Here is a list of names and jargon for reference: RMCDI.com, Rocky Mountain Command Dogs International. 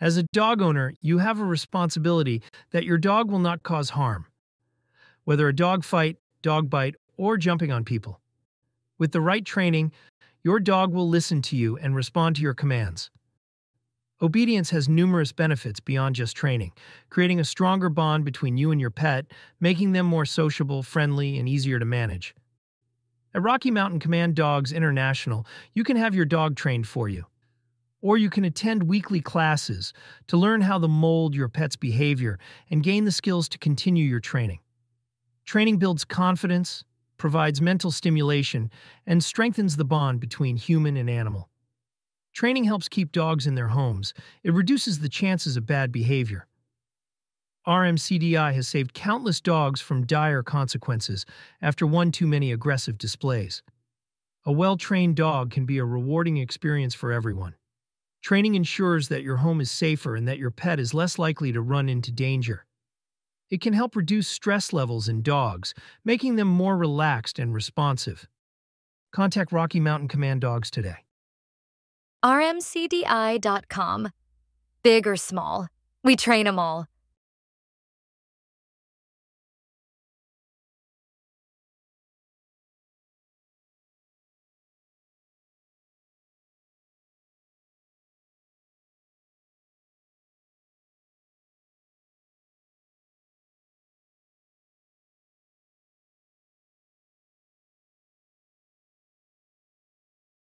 As a dog owner, you have a responsibility that your dog will not cause harm, whether a dog fight, dog bite, or jumping on people. With the right training, your dog will listen to you and respond to your commands. Obedience has numerous benefits beyond just training, creating a stronger bond between you and your pet, making them more sociable, friendly, and easier to manage. At Rocky Mountain Command Dogs International, you can have your dog trained for you, or you can attend weekly classes to learn how to mold your pet's behavior and gain the skills to continue your training. Training builds confidence, provides mental stimulation, and strengthens the bond between human and animal. Training helps keep dogs in their homes. It reduces the chances of bad behavior. RMCDI has saved countless dogs from dire consequences after one too many aggressive displays. A well-trained dog can be a rewarding experience for everyone. Training ensures that your home is safer and that your pet is less likely to run into danger. It can help reduce stress levels in dogs, making them more relaxed and responsive. Contact Rocky Mountain Command Dogs today. RMCDI.com. Big or small, we train 'em all.